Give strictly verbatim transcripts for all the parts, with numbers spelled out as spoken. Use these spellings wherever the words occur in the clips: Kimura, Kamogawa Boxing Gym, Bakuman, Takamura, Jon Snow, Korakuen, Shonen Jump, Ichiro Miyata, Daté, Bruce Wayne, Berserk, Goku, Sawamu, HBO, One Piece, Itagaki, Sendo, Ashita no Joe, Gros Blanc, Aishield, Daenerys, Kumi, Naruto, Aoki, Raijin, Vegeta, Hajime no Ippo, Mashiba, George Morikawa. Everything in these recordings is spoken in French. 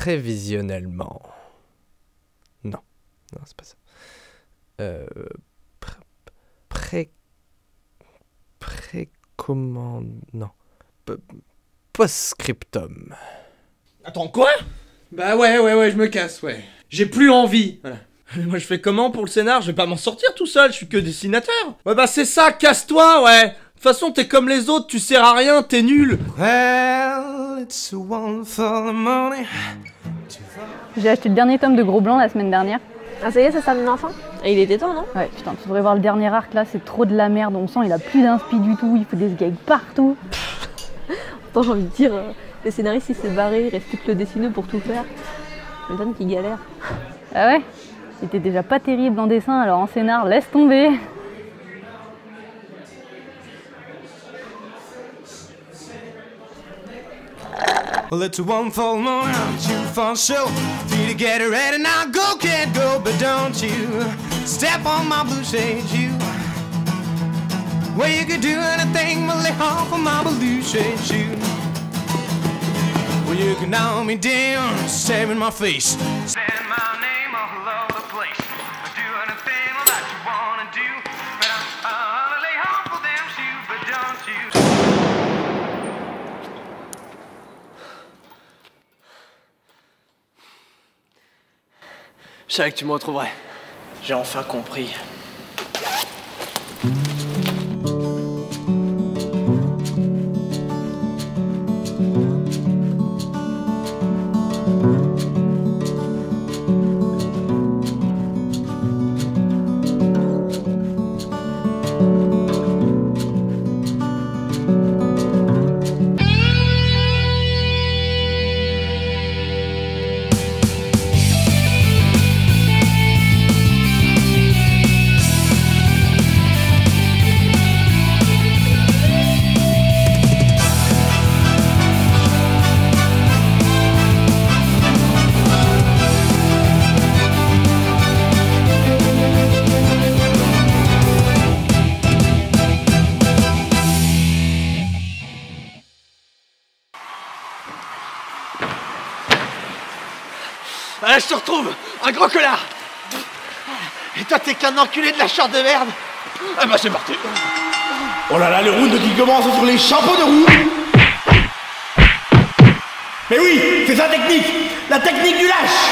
prévisionnellement. Non, non, c'est pas ça. Euh, pré... pré... précommande... Non. P Postscriptum. Attends, quoi? Bah ouais, ouais, ouais, je me casse, ouais. J'ai plus envie, voilà. Moi je fais comment pour le scénar? Je vais pas m'en sortir tout seul, je suis que dessinateur. Ouais bah c'est ça, casse-toi, ouais. De toute façon t'es comme les autres, tu sers à rien, t'es nul. J'ai acheté le dernier tome de Gros Blanc la semaine dernière. Ah ça y est, ça termine enfin? Et il était temps, non? Ouais putain, tu devrais voir le dernier arc là, c'est trop de la merde, on sent il a plus d'inspi du tout, il faut des gags partout. Attends, j'ai envie de dire, euh, le scénariste il s'est barré, il reste plus que le dessineux pour tout faire. Je me donne qu'il galère. Ah ouais? Il était déjà pas terrible en dessin, alors en scénar, laisse tomber. Je savais que tu me retrouverais. J'ai enfin compris. Ah là, je te retrouve, un gros connard. Et toi, t'es qu'un enculé de la charte de merde. Ah bah c'est parti. Oh là là, le round qui commence sur les chapeaux de roue. Mais oui, c'est sa technique, la technique du lâche.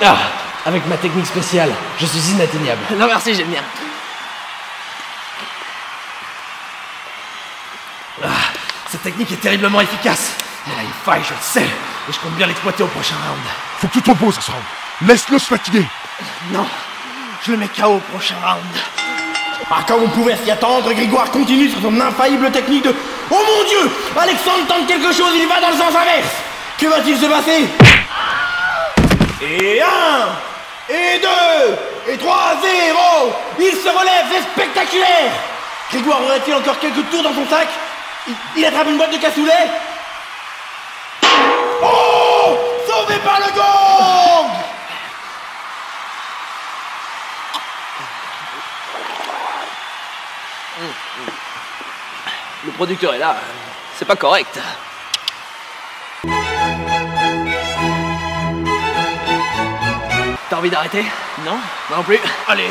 Ah, avec ma technique spéciale, je suis inatteignable. Non merci, j'aime bien. Ah, cette technique est terriblement efficace. Elle a une faille, je le sais. Et je compte bien l'exploiter au prochain round. Faut que tu te reposes à ce round. Laisse-le se fatiguer. Non, je le mets K O au prochain round. Ah, quand on pouvait s'y attendre, Grégoire continue sur son infaillible technique de... Oh mon Dieu, Alexandre tente quelque chose, il va dans le sens inverse. Que va-t-il se passer? Et un, et deux, et trois, zéro. Il se relève, c'est spectaculaire. Grégoire aurait-il encore quelques tours dans son sac? Il, il attrape une boîte de cassoulet. Oh! Sauvé par le gong! Le producteur est là, c'est pas correct. T'as envie d'arrêter? Non, moi non plus. Allez!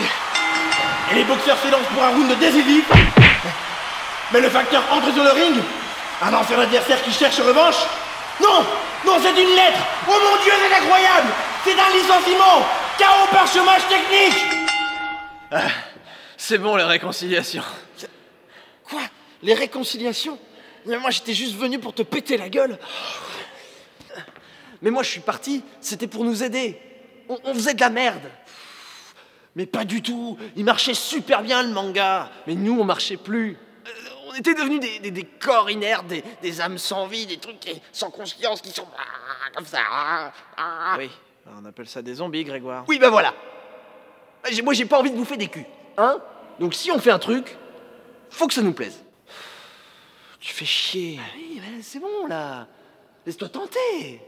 Et les boxeurs s'élancent pour un round décisif. Mais le facteur entre sur le ring. Un ancien adversaire qui cherche revanche. Non! Non, c'est une lettre! Oh mon Dieu, c'est incroyable! C'est un licenciement! K O par chômage technique! Ah, c'est bon, les réconciliations. Quoi? Les réconciliations? Mais moi, j'étais juste venu pour te péter la gueule. Mais moi, je suis parti, c'était pour nous aider. On, on faisait de la merde. Mais pas du tout. Il marchait super bien, le manga. Mais nous, on marchait plus. On était devenus des, des, des corps inertes, des, des âmes sans vie, des trucs qui, sans conscience, qui sont... Ah, comme ça... Ah, ah. Oui, on appelle ça des zombies, Grégoire. Oui, ben voilà. Moi, j'ai pas envie de bouffer des culs, hein? Donc si on fait un truc, faut que ça nous plaise. Tu fais chier. Ah oui, ben c'est bon, là. Laisse-toi tenter.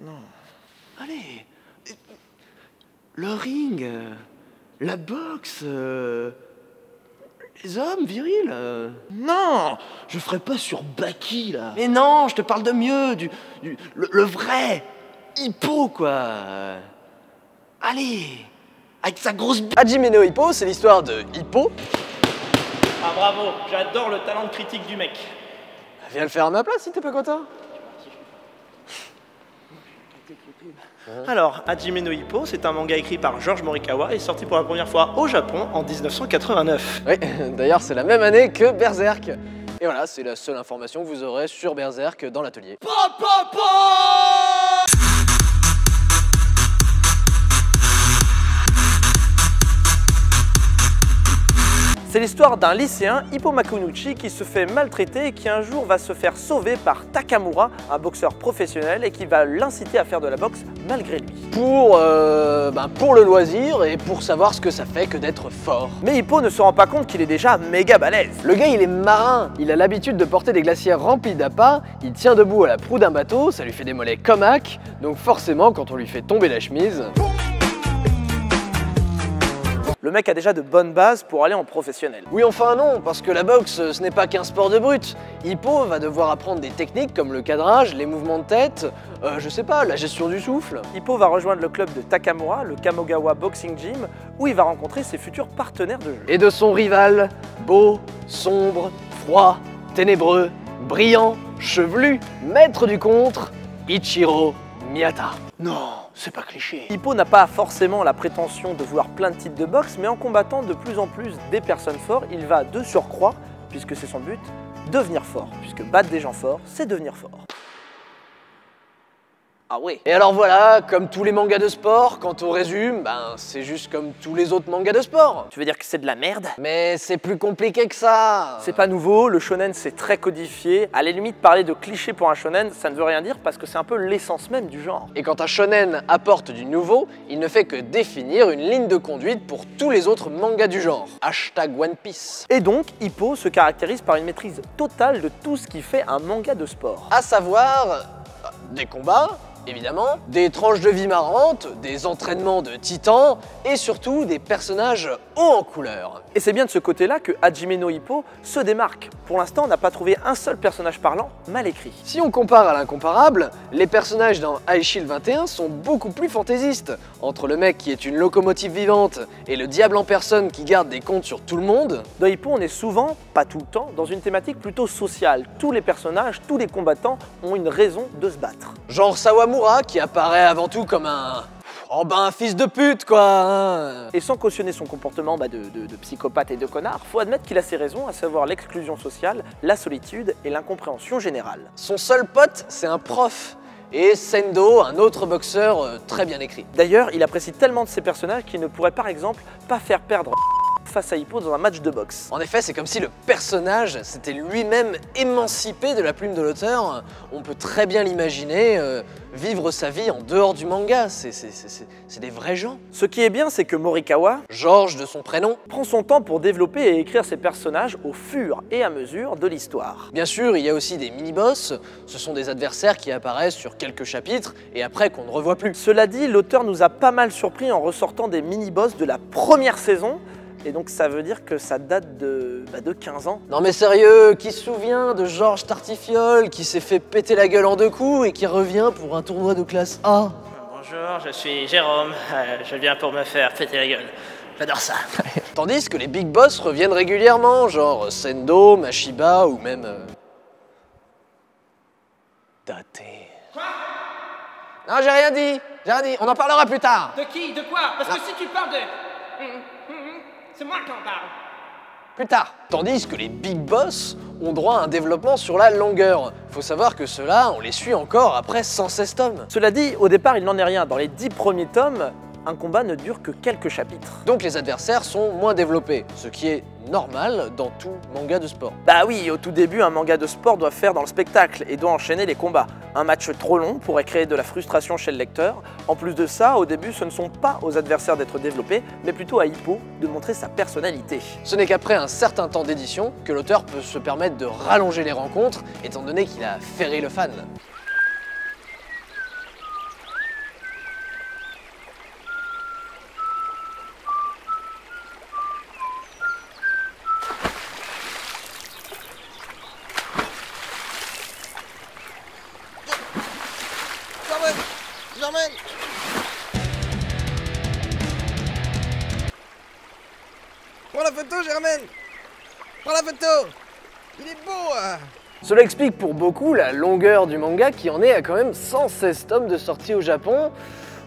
Non. Allez. Le ring, la boxe... Les hommes virils euh... Non, je ferai pas sur Baki, là. Mais non, je te parle de mieux, du... du le, le vrai Ippo, quoi. Allez, avec sa grosse... Hajime no Ippo, c'est l'histoire de Ippo. Ah, bravo, j'adore le talent de critique du mec. Viens le faire à ma place si t'es pas content. Alors, Hajime no Ippo, c'est un manga écrit par George Morikawa et sorti pour la première fois au Japon en mille neuf cent quatre-vingt-neuf. Oui, d'ailleurs c'est la même année que Berserk. Et voilà, c'est la seule information que vous aurez sur Berserk dans l'atelier. C'est l'histoire d'un lycéen, Ippo Makunouchi, qui se fait maltraiter et qui un jour va se faire sauver par Takamura, un boxeur professionnel, et qui va l'inciter à faire de la boxe malgré lui. Pour, euh, ben pour le loisir et pour savoir ce que ça fait que d'être fort. Mais Ippo ne se rend pas compte qu'il est déjà méga balèze. Le gars, il est marin, il a l'habitude de porter des glaciers remplis d'appâts, il tient debout à la proue d'un bateau, ça lui fait des mollets comme hack, donc forcément quand on lui fait tomber la chemise... Le mec a déjà de bonnes bases pour aller en professionnel. Oui, enfin non, parce que la boxe, ce n'est pas qu'un sport de brute. Ippo va devoir apprendre des techniques comme le cadrage, les mouvements de tête, euh, je sais pas, la gestion du souffle. Ippo va rejoindre le club de Takamura, le Kamogawa Boxing Gym, où il va rencontrer ses futurs partenaires de jeu. Et de son rival, beau, sombre, froid, ténébreux, brillant, chevelu, maître du contre, Ichiro Miyata. Non, c'est pas cliché. Ippo n'a pas forcément la prétention de vouloir plein de titres de boxe, mais en combattant de plus en plus des personnes fortes, il va de surcroît, puisque c'est son but, devenir fort. Puisque battre des gens forts, c'est devenir fort. Ah oui. Et alors voilà, comme tous les mangas de sport, quand on résume, ben c'est juste comme tous les autres mangas de sport. Tu veux dire que c'est de la merde? Mais c'est plus compliqué que ça. C'est pas nouveau, le shonen c'est très codifié. À la limite, parler de cliché pour un shonen, ça ne veut rien dire parce que c'est un peu l'essence même du genre. Et quand un shonen apporte du nouveau, il ne fait que définir une ligne de conduite pour tous les autres mangas du genre. Hashtag One Piece. Et donc, Ippo se caractérise par une maîtrise totale de tout ce qui fait un manga de sport. À savoir, des combats, évidemment, des tranches de vie marrantes, des entraînements de titans et surtout des personnages hauts en couleur. Et c'est bien de ce côté-là que Hajime no Ippo se démarque. Pour l'instant, on n'a pas trouvé un seul personnage parlant mal écrit. Si on compare à l'incomparable, les personnages dans Aishield vingt et un sont beaucoup plus fantaisistes. Entre le mec qui est une locomotive vivante et le diable en personne qui garde des comptes sur tout le monde. Dans Ippo, on est souvent, pas tout le temps, dans une thématique plutôt sociale. Tous les personnages, tous les combattants ont une raison de se battre. Genre Sawamu qui apparaît avant tout comme un... Oh ben un fils de pute quoi hein. Et sans cautionner son comportement bah, de, de, de psychopathe et de connard, faut admettre qu'il a ses raisons, à savoir l'exclusion sociale, la solitude et l'incompréhension générale. Son seul pote, c'est un prof. Et Sendo, un autre boxeur euh, très bien écrit. D'ailleurs, il apprécie tellement de ses personnages qu'il ne pourrait par exemple pas faire perdre face à Ippo dans un match de boxe. En effet, c'est comme si le personnage s'était lui-même émancipé de la plume de l'auteur. On peut très bien l'imaginer euh, vivre sa vie en dehors du manga, c'est des vrais gens. Ce qui est bien, c'est que Morikawa, George de son prénom, prend son temps pour développer et écrire ses personnages au fur et à mesure de l'histoire. Bien sûr, il y a aussi des mini-boss, ce sont des adversaires qui apparaissent sur quelques chapitres et après qu'on ne revoit plus. Cela dit, l'auteur nous a pas mal surpris en ressortant des mini-boss de la première saison. Et donc ça veut dire que ça date de, bah, de quinze ans. Non mais sérieux, qui se souvient de Georges Tartifiole qui s'est fait péter la gueule en deux coups et qui revient pour un tournoi de classe A? Bonjour, je suis Jérôme, euh, je viens pour me faire péter la gueule. J'adore ça. Tandis que les big boss reviennent régulièrement, genre Sendo, Mashiba ou même... Euh... Daté. Quoi? Non, j'ai rien dit, j'ai rien dit, on en parlera plus tard. De qui? De quoi? Parce non. que si tu parles de... Mmh. C'est moi qui en parle. Plus tard. Tandis que les big boss ont droit à un développement sur la longueur. Faut savoir que ceux-là, on les suit encore après cent seize tomes. Cela dit, au départ, il n'en est rien. Dans les dix premiers tomes, un combat ne dure que quelques chapitres. Donc les adversaires sont moins développés, ce qui est normal dans tout manga de sport. Bah oui, au tout début, un manga de sport doit faire dans le spectacle et doit enchaîner les combats. Un match trop long pourrait créer de la frustration chez le lecteur. En plus de ça, au début, ce ne sont pas aux adversaires d'être développés, mais plutôt à Ippo de montrer sa personnalité. Ce n'est qu'après un certain temps d'édition que l'auteur peut se permettre de rallonger les rencontres, étant donné qu'il a ferré le fan. photo, Germaine. Prends la photo. Il est beau hein. Cela explique pour beaucoup la longueur du manga qui en est à quand même cent seize tomes de sortie au Japon.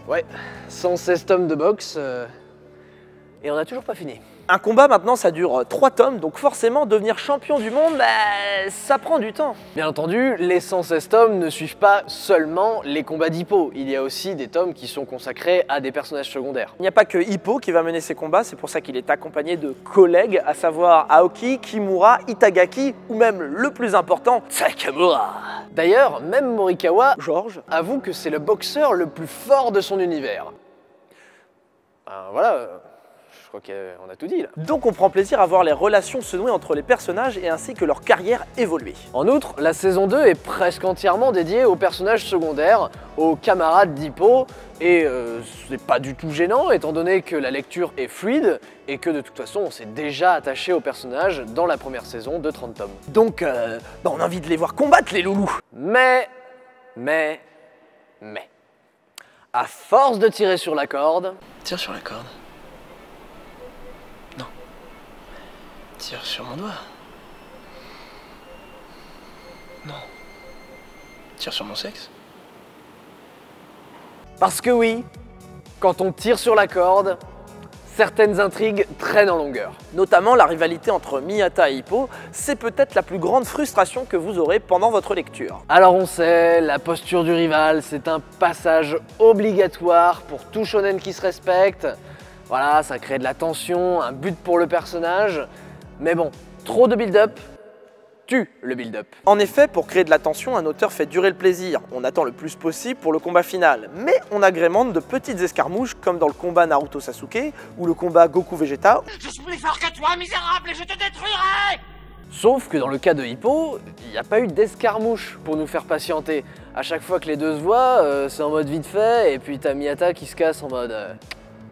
Ouais, cent seize tomes de boxe, euh, et on n'a toujours pas fini. Un combat maintenant ça dure trois tomes, donc forcément devenir champion du monde, bah, ça prend du temps. Bien entendu, les cent seize tomes ne suivent pas seulement les combats d'Ippo, il y a aussi des tomes qui sont consacrés à des personnages secondaires. Il n'y a pas que Ippo qui va mener ses combats, c'est pour ça qu'il est accompagné de collègues, à savoir Aoki, Kimura, Itagaki ou même le plus important, Takamura. D'ailleurs, même Morikawa, George, avoue que c'est le boxeur le plus fort de son univers. Ben voilà... Je crois qu'on a tout dit là. Donc on prend plaisir à voir les relations se nouer entre les personnages et ainsi que leur carrière évoluer. En outre, la saison deux est presque entièrement dédiée aux personnages secondaires, aux camarades d'Ippo, et euh, c'est pas du tout gênant étant donné que la lecture est fluide et que de toute façon on s'est déjà attaché aux personnages dans la première saison de trente tomes. Donc euh, bah on a envie de les voir combattre les loulous. Mais, mais, mais, à force de tirer sur la corde... Tire sur la corde. Tire sur mon doigt. Non. Tire sur mon sexe. Parce que oui, quand on tire sur la corde, certaines intrigues traînent en longueur. Notamment la rivalité entre Miyata et Ippo, c'est peut-être la plus grande frustration que vous aurez pendant votre lecture. Alors on sait, la posture du rival, c'est un passage obligatoire pour tout shonen qui se respecte. Voilà, ça crée de la tension, un but pour le personnage. Mais bon, trop de build-up tue le build-up. En effet, pour créer de la tension, un auteur fait durer le plaisir. On attend le plus possible pour le combat final. Mais on agrémente de petites escarmouches, comme dans le combat Naruto Sasuke ou le combat Goku Vegeta. Je suis plus fort que toi, misérable, et je te détruirai! Sauf que dans le cas de Ippo, il n'y a pas eu d'escarmouche pour nous faire patienter. À chaque fois que les deux se voient, euh, c'est en mode vite fait, et puis t'as Miyata qui se casse en mode... Euh,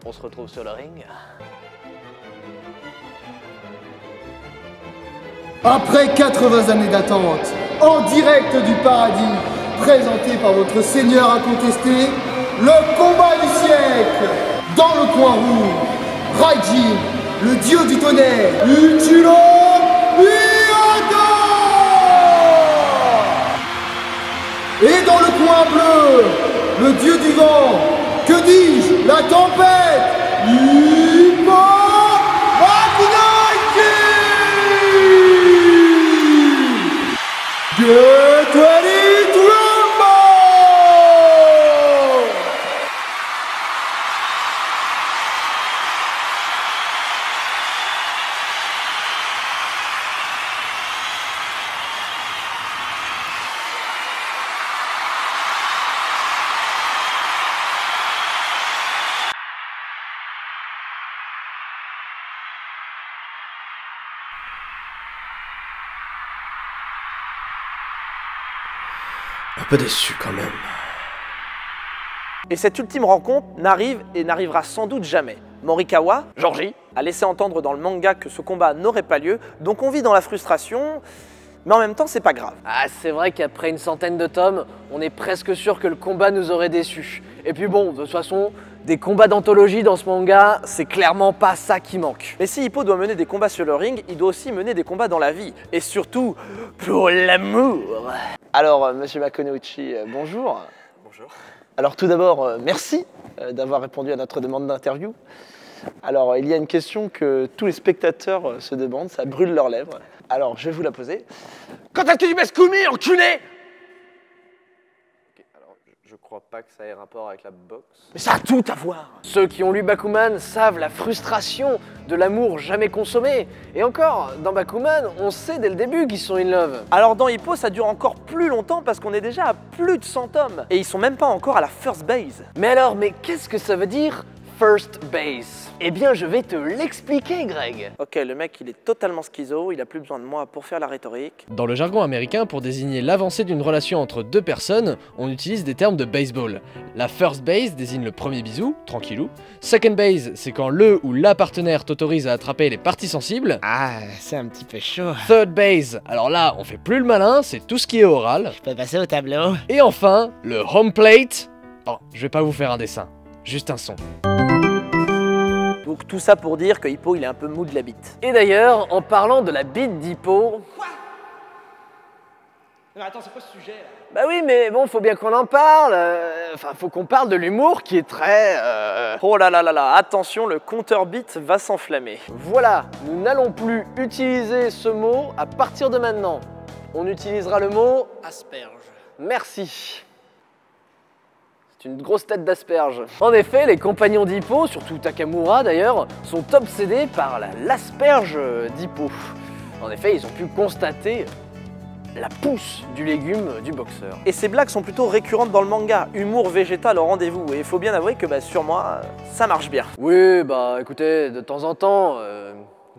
on se retrouve sur le ring. Après quatre-vingts années d'attente, en direct du paradis, présenté par votre seigneur incontesté, le combat du siècle. Dans le coin rouge, Raijin, le dieu du tonnerre, Ichiro Miyata. Et dans le coin bleu, le dieu du vent, que dis-je, la tempête, Ippo Makunouchi. Un peu déçu quand même. Et cette ultime rencontre n'arrive et n'arrivera sans doute jamais. Morikawa, Georgie, a laissé entendre dans le manga que ce combat n'aurait pas lieu, donc on vit dans la frustration, mais en même temps c'est pas grave. Ah c'est vrai qu'après une centaine de tomes, on est presque sûr que le combat nous aurait déçus. Et puis bon, de toute façon, des combats d'anthologie dans ce manga, c'est clairement pas ça qui manque. Mais si Ippo doit mener des combats sur le ring, il doit aussi mener des combats dans la vie. Et surtout, pour l'amour. Alors, monsieur Makunouchi, bonjour. Bonjour. Alors tout d'abord, merci d'avoir répondu à notre demande d'interview. Alors, il y a une question que tous les spectateurs se demandent, ça brûle leurs lèvres. Alors, je vais vous la poser. Quand est-ce que tu baisses Kumi, enculé? Je crois pas que ça ait rapport avec la boxe. Mais ça a tout à voir. Ceux qui ont lu Bakuman savent la frustration de l'amour jamais consommé. Et encore, dans Bakuman, on sait dès le début qu'ils sont in love. Alors dans Ippo, ça dure encore plus longtemps parce qu'on est déjà à plus de cent tomes. Et ils sont même pas encore à la first base. Mais alors, mais qu'est-ce que ça veut dire first base? Eh bien, je vais te l'expliquer, Greg. Ok, le mec, il est totalement schizo, il a plus besoin de moi pour faire la rhétorique. Dans le jargon américain, pour désigner l'avancée d'une relation entre deux personnes, on utilise des termes de baseball. La first base désigne le premier bisou, tranquillou. Second base, c'est quand le ou la partenaire t'autorise à attraper les parties sensibles. Ah, c'est un petit peu chaud. Third base, alors là, on fait plus le malin, c'est tout ce qui est oral. Je peux passer au tableau. Et enfin, le home plate. Bon, je vais pas vous faire un dessin, juste un son. Donc tout ça pour dire que Ippo il est un peu mou de la bite. Et d'ailleurs, en parlant de la bite d'Hippo... Quoi ? Mais attends, c'est quoi ce sujet là? Bah oui, mais bon, faut bien qu'on en parle. Enfin, faut qu'on parle de l'humour qui est très... Euh... Oh là là là là, attention, le compteur bit va s'enflammer. Voilà, nous n'allons plus utiliser ce mot à partir de maintenant. On utilisera le mot... Asperge. Merci. C'est une grosse tête d'asperge. En effet, les compagnons d'Hippo, surtout Takamura d'ailleurs, sont obsédés par l'asperge d'Hippo. En effet, ils ont pu constater... la pousse du légume du boxeur. Et ces blagues sont plutôt récurrentes dans le manga, humour végétal au rendez-vous, et il faut bien avouer que bah, sur moi, ça marche bien. Oui, bah écoutez, de temps en temps, euh,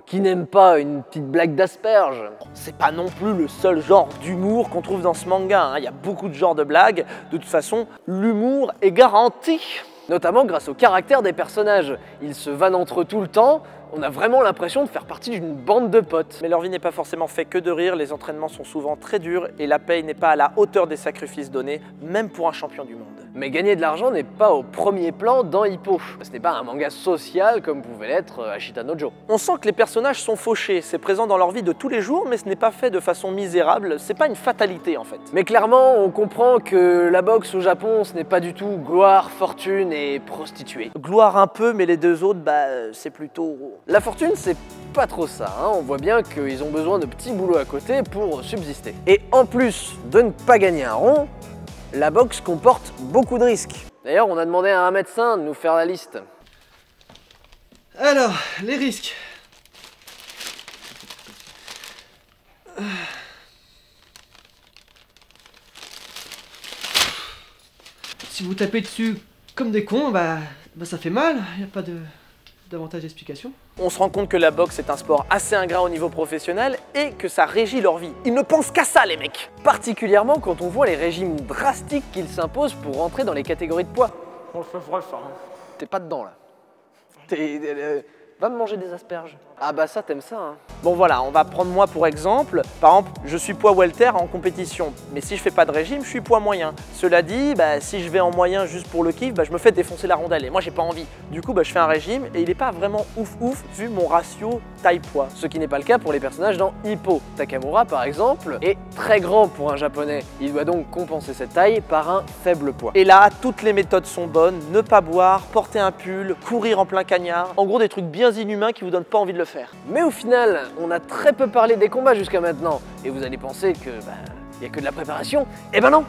qui n'aime pas une petite blague d'asperge? C'est pas non plus le seul genre d'humour qu'on trouve dans ce manga, hein. Il y a beaucoup de genres de blagues, de toute façon, l'humour est garanti, notamment grâce au caractère des personnages. Ils se vannent entre eux tout le temps, on a vraiment l'impression de faire partie d'une bande de potes. Mais leur vie n'est pas forcément faite que de rire, les entraînements sont souvent très durs et la paye n'est pas à la hauteur des sacrifices donnés, même pour un champion du monde. Mais gagner de l'argent n'est pas au premier plan dans Ippo. Ce n'est pas un manga social comme pouvait l'être Ashita no Joe. On sent que les personnages sont fauchés, c'est présent dans leur vie de tous les jours, mais ce n'est pas fait de façon misérable, c'est pas une fatalité en fait. Mais clairement, on comprend que la boxe au Japon, ce n'est pas du tout gloire, fortune et prostituée. Gloire un peu, mais les deux autres, bah, c'est plutôt... La fortune, c'est pas trop ça, hein. On voit bien qu'ils ont besoin de petits boulots à côté pour subsister. Et en plus de ne pas gagner un rond, la boxe comporte beaucoup de risques. D'ailleurs, on a demandé à un médecin de nous faire la liste. Alors, les risques. Si vous tapez dessus comme des cons, bah, bah ça fait mal, y a pas de... davantage d'explications. On se rend compte que la boxe est un sport assez ingrat au niveau professionnel et que ça régit leur vie. Ils ne pensent qu'à ça les mecs. Particulièrement quand on voit les régimes drastiques qu'ils s'imposent pour rentrer dans les catégories de poids. On le fait vrai ça. Hein. T'es pas dedans là. T'es... Euh, va me manger des asperges. Ah bah ça t'aimes ça. Hein. Bon voilà, on va prendre moi pour exemple. Par exemple, je suis poids welter en compétition. Mais si je fais pas de régime, je suis poids moyen. Cela dit, bah, si je vais en moyen juste pour le kiff, bah, je me fais défoncer la rondelle. Et moi j'ai pas envie. Du coup, bah, je fais un régime et il est pas vraiment ouf ouf vu mon ratio taille-poids. Ce qui n'est pas le cas pour les personnages dans Ippo. Takamura par exemple est très grand pour un japonais. Il doit donc compenser cette taille par un faible poids. Et là, toutes les méthodes sont bonnes. Ne pas boire, porter un pull, courir en plein cagnard. En gros, des trucs bien inhumains qui vous donnent pas envie de le faire. Mais au final, on a très peu parlé des combats jusqu'à maintenant, et vous allez penser que bah, y a que de la préparation. Eh ben non,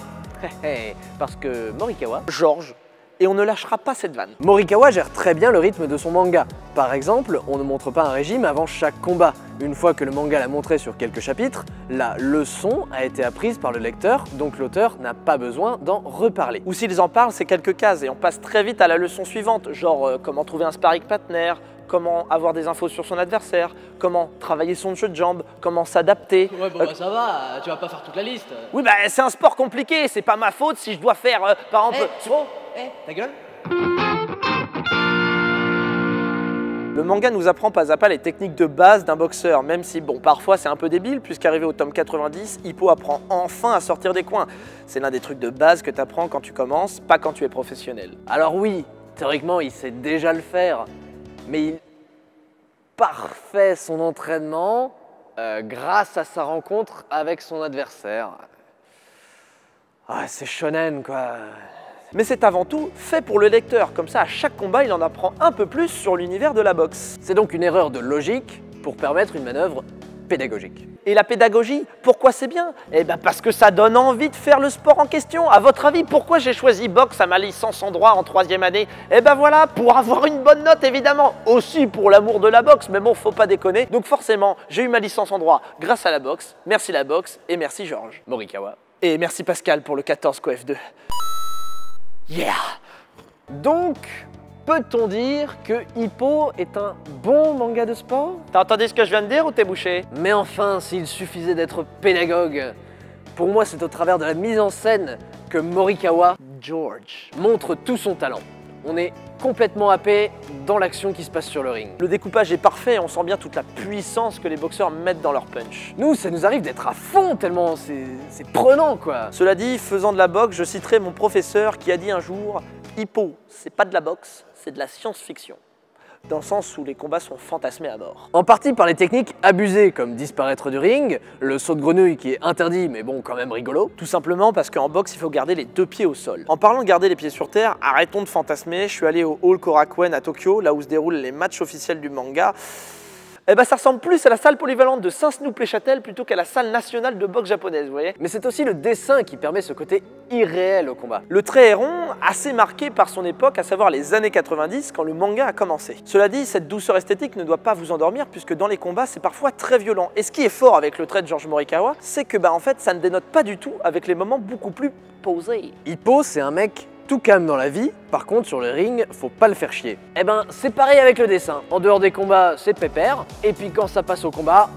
parce que Morikawa, George, et on ne lâchera pas cette vanne. Morikawa gère très bien le rythme de son manga. Par exemple, on ne montre pas un régime avant chaque combat. Une fois que le manga l'a montré sur quelques chapitres, la leçon a été apprise par le lecteur, donc l'auteur n'a pas besoin d'en reparler. Ou s'ils en parlent, c'est quelques cases et on passe très vite à la leçon suivante, genre euh, comment trouver un sparring partner, comment avoir des infos sur son adversaire, comment travailler son jeu de jambes, comment s'adapter. Ouais, bon, euh... bah, ça va, tu vas pas faire toute la liste. Oui, bah c'est un sport compliqué, c'est pas ma faute si je dois faire, euh, par exemple... Hey, oh, hey, ta gueule. Le manga nous apprend pas à pas les techniques de base d'un boxeur, même si, bon, parfois c'est un peu débile, puisqu'arrivé au tome quatre-vingt-dix, Ippo apprend enfin à sortir des coins. C'est l'un des trucs de base que t'apprends quand tu commences, pas quand tu es professionnel. Alors oui, théoriquement, il sait déjà le faire, mais il parfait son entraînement euh, grâce à sa rencontre avec son adversaire. Ah, c'est shonen, quoi. Mais c'est avant tout fait pour le lecteur, comme ça à chaque combat il en apprend un peu plus sur l'univers de la boxe. C'est donc une erreur de logique pour permettre une manœuvre pédagogique. Et la pédagogie, pourquoi c'est bien? Eh bien parce que ça donne envie de faire le sport en question. À votre avis, pourquoi j'ai choisi boxe à ma licence en droit en troisième année? Eh ben voilà, pour avoir une bonne note évidemment, aussi pour l'amour de la boxe, mais bon, faut pas déconner. Donc forcément, j'ai eu ma licence en droit grâce à la boxe, merci la boxe et merci Georges Morikawa. Et merci Pascal pour le quatorze Q F deux. Yeah. Donc, peut-on dire que Ippo est un bon manga de sport? T'as entendu ce que je viens de dire ou t'es bouché? Mais enfin, s'il suffisait d'être pédagogue, pour moi c'est au travers de la mise en scène que Morikawa, George, montre tout son talent. On est complètement happé dans l'action qui se passe sur le ring. Le découpage est parfait et on sent bien toute la puissance que les boxeurs mettent dans leur punch. Nous, ça nous arrive d'être à fond tellement c'est prenant quoi. Cela dit, faisant de la boxe, je citerai mon professeur qui a dit un jour « Ippo, c'est pas de la boxe, c'est de la science-fiction ». dans le sens où les combats sont fantasmés à mort. En partie par les techniques abusées, comme disparaître du ring, le saut de grenouille qui est interdit mais bon quand même rigolo, tout simplement parce qu'en boxe il faut garder les deux pieds au sol. En parlant de garder les pieds sur terre, arrêtons de fantasmer, je suis allé au Hall Korakuen à Tokyo, là où se déroulent les matchs officiels du manga. Eh ben ça ressemble plus à la salle polyvalente de Saint-Snoop-les-Châtel plutôt qu'à la salle nationale de boxe japonaise, vous voyez. Mais c'est aussi le dessin qui permet ce côté irréel au combat. Le trait est rond, assez marqué par son époque, à savoir les années quatre-vingt-dix, quand le manga a commencé. Cela dit, cette douceur esthétique ne doit pas vous endormir, puisque dans les combats, c'est parfois très violent. Et ce qui est fort avec le trait de George Morikawa, c'est que bah en fait, ça ne dénote pas du tout avec les moments beaucoup plus posés. Ippo, c'est un mec tout calme dans la vie, par contre sur le ring, faut pas le faire chier. Eh ben c'est pareil avec le dessin, en dehors des combats c'est pépère, et puis quand ça passe au combat,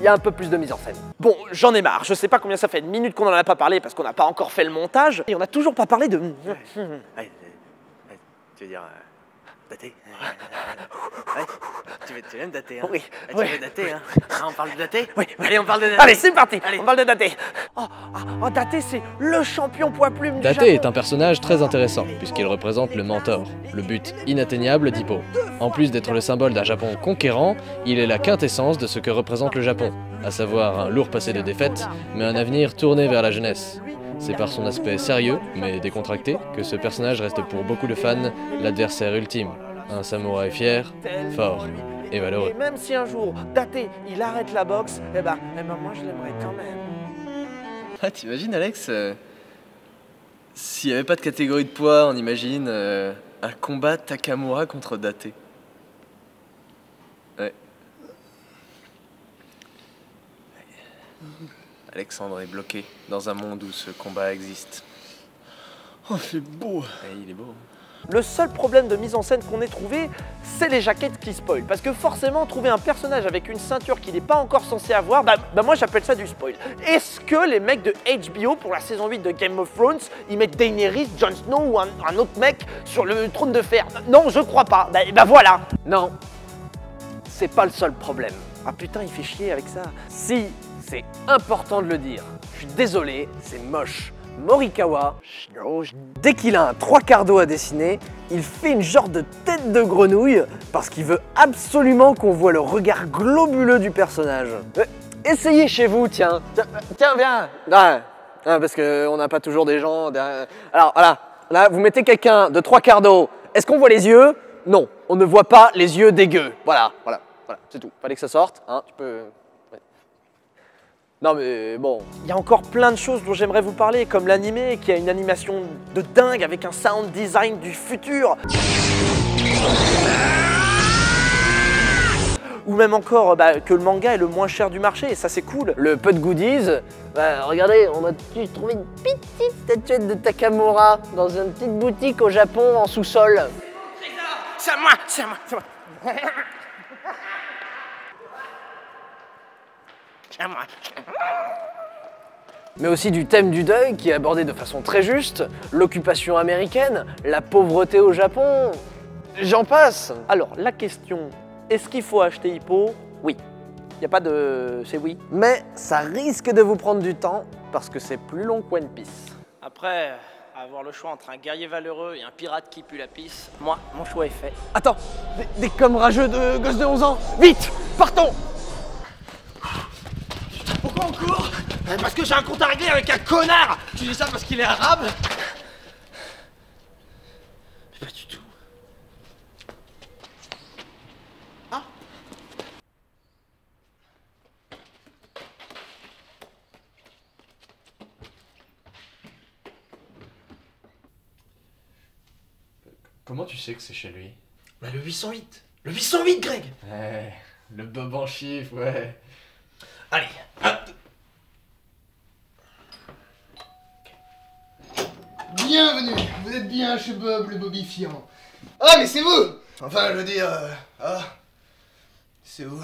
il y a un peu plus de mise en scène. Bon, j'en ai marre, je sais pas combien ça fait, une minute qu'on en a pas parlé parce qu'on n'a pas encore fait le montage, et on n'a toujours pas parlé de... Ouais, tu veux dire... Daté. Ouais. Tu veux, tu veux me dater, hein? Oui. Ah, tu oui. veux dater, hein? Ah, on parle de daté? Oui. Allez, on parle de daté. Allez, c'est parti. Allez. On parle de daté. Oh, oh Daté, c'est le champion poids-plume du Japon. Daté est un personnage très intéressant, puisqu'il représente le mentor, le but inatteignable d'Ippo. En plus d'être le symbole d'un Japon conquérant, il est la quintessence de ce que représente le Japon, à savoir un lourd passé de défaites, mais un avenir tourné vers la jeunesse. C'est par son aspect sérieux, mais décontracté, que ce personnage reste pour beaucoup de fans l'adversaire ultime. Un samouraï fier, fort et valeureux. Et même si un jour, Daté, il arrête la boxe, eh ben, eh ben moi je l'aimerais quand même. Ah, t'imagines Alex, euh, s'il n'y avait pas de catégorie de poids, on imagine euh, un combat Takamura contre Daté. Ouais. Alexandre est bloqué dans un monde où ce combat existe. Oh, c'est beau. Ouais, il est beau. Le seul problème de mise en scène qu'on ait trouvé, c'est les jaquettes qui spoilent. Parce que forcément, trouver un personnage avec une ceinture qu'il n'est pas encore censé avoir, bah, bah moi j'appelle ça du spoil. Est-ce que les mecs de H B O pour la saison huit de Game of Thrones, ils mettent Daenerys, Jon Snow ou un, un autre mec sur le trône de fer? Non, je crois pas. Bah, bah voilà. Non, c'est pas le seul problème. Ah putain, il fait chier avec ça. Si. C'est important de le dire. Je suis désolé, c'est moche. Morikawa, dès qu'il a un trois quarts d'eau à dessiner, il fait une genre de tête de grenouille parce qu'il veut absolument qu'on voit le regard globuleux du personnage. Euh, essayez chez vous, tiens. Tiens, tiens viens. Ah, parce qu'on n'a pas toujours des gens... Derrière. Alors voilà, là vous mettez quelqu'un de trois quarts d'eau. Est-ce qu'on voit les yeux? Non, on ne voit pas les yeux dégueux. Voilà, voilà, voilà, c'est tout. Fallait que ça sorte, hein, tu peux... Non mais bon... Il y a encore plein de choses dont j'aimerais vous parler, comme l'animé qui a une animation de dingue avec un sound design du futur. Ou même encore bah, que le manga est le moins cher du marché, et ça c'est cool. Le peu de goodies, bah, regardez, on a trouvé une petite statuette de Takamura dans une petite boutique au Japon en sous-sol. C'est à moi, c'est à moi, c'est à moi. Mais aussi du thème du deuil qui est abordé de façon très juste, l'occupation américaine, la pauvreté au Japon, j'en passe. Alors la question, est-ce qu'il faut acheter Ippo? Oui. Il n'y a pas de... c'est oui. Mais ça risque de vous prendre du temps parce que c'est plus long qu'One Piece. Après... avoir le choix entre un guerrier valeureux et un pirate qui pue la pisse, moi, mon choix est fait. Attends, des, des comme rageux de gosses de onze ans. Vite, partons. Pourquoi on court? Parce que j'ai un compte à régler avec un connard. Tu dis ça parce qu'il est arabe? Mais pas du tout. Ah. Comment tu sais que c'est chez lui? Bah le huit cent huit. Le huit cent huit, Greg. Ouais, le bob en chiffre, ouais. Allez, un, deux. Bienvenue, vous êtes bien chez Bob le bobifiant. Ah mais c'est vous. Enfin je veux dire, euh, ah, c'est vous.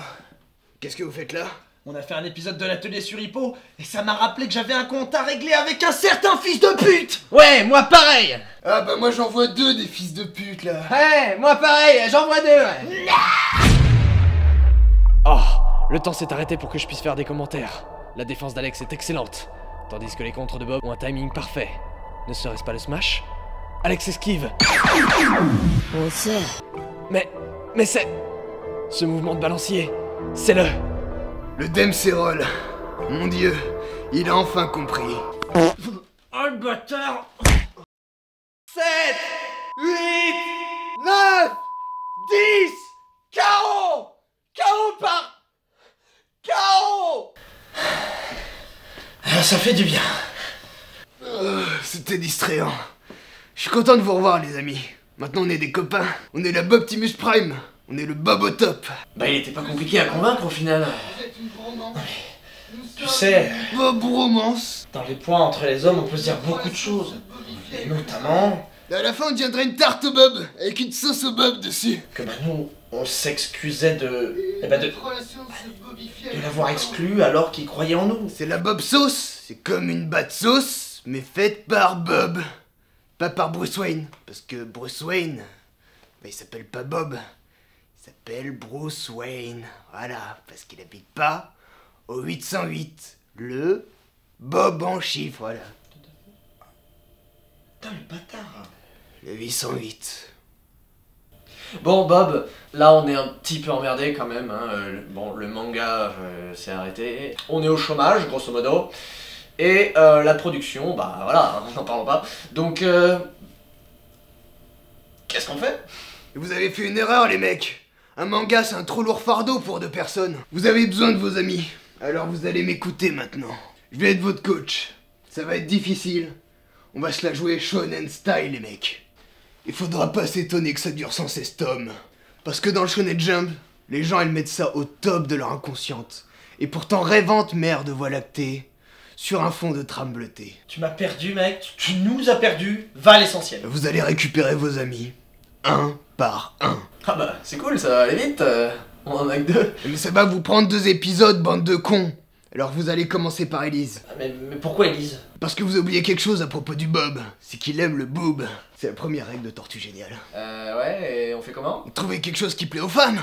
Qu'est-ce que vous faites là? On a fait un épisode de l'atelier sur Ippo et ça m'a rappelé que j'avais un compte à régler avec un certain fils de pute. Ouais, moi pareil. Ah bah moi j'en vois deux des fils de pute là. Ouais, moi pareil, j'en vois deux. Ouais. Oh. Le temps s'est arrêté pour que je puisse faire des commentaires. La défense d'Alex est excellente, tandis que les contres de Bob ont un timing parfait. Ne serait-ce pas le smash? Alex esquive. Mais Mais c'est... Ce mouvement de balancier, c'est le... Le Demserol. Mon dieu, il a enfin compris. Oh le bâtard. Sept, huit, neuf, dix, K O. K O par... K O. Ça fait du bien. Euh, C'était distrayant. Je suis content de vous revoir les amis. Maintenant on est des copains. On est la Bobtimus Prime. On est le Bob au top. Bah il était pas compliqué à convaincre au final. Vous êtes une romance. Tu sais... Bob romance. Dans les points entre les hommes on peut se dire beaucoup de choses. Et notamment... À la fin on deviendrait une tarte au Bob. Avec une sauce au Bob dessus. Que bah nous on s'excusait de... Eh bah de... de l'avoir exclu alors qu'il croyait en nous. C'est la Bob sauce. C'est comme une batte sauce, mais faite par Bob. Pas par Bruce Wayne. Parce que Bruce Wayne, bah, il s'appelle pas Bob. Il s'appelle Bruce Wayne. Voilà, parce qu'il habite pas au huit cent huit. Le Bob en chiffre, voilà. Putain, le bâtard. Le huit cent huit. Bon Bob, là on est un petit peu emmerdé quand même, hein. euh, bon le manga euh, s'est arrêté, on est au chômage grosso modo, et euh, la production, bah voilà, n'en parlons pas, donc euh, qu'est-ce qu'on fait? Vous avez fait une erreur les mecs, un manga c'est un trop lourd fardeau pour deux personnes, vous avez besoin de vos amis, alors vous allez m'écouter maintenant, je vais être votre coach, ça va être difficile, on va se la jouer shonen style les mecs. Il faudra pas s'étonner que ça dure cent seize tomes. Parce que dans le Shonen Jump, les gens ils mettent ça au top de leur inconsciente. Et pourtant rêvante mer de voie lactée, sur un fond de trame bleutée. Tu m'as perdu mec, tu nous as perdu, va à l'essentiel. Vous allez récupérer vos amis, un par un. Ah bah c'est cool, ça va aller vite, euh, on en a que deux. Mais ça va vous prendre deux épisodes, bande de cons. Alors vous allez commencer par Elise. Ah, mais, mais pourquoi Elise? Parce que vous oubliez quelque chose à propos du Bob. C'est qu'il aime le boob. C'est la première règle de Tortue Géniale. Euh ouais, et on fait comment? Trouver quelque chose qui plaît aux femmes.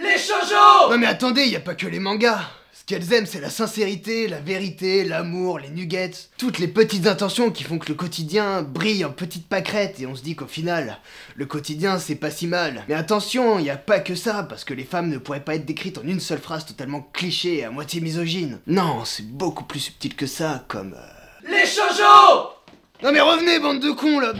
Les shoujo. Non mais attendez, y a pas que les mangas. Ce qu'elles aiment c'est la sincérité, la vérité, l'amour, les nuggets. Toutes les petites intentions qui font que le quotidien brille en petites pâquerettes. Et on se dit qu'au final, le quotidien c'est pas si mal. Mais attention, y a pas que ça. Parce que les femmes ne pourraient pas être décrites en une seule phrase totalement cliché et à moitié misogyne. Non, c'est beaucoup plus subtil que ça, comme... Euh... Les shoujo. Non mais revenez bande de cons là.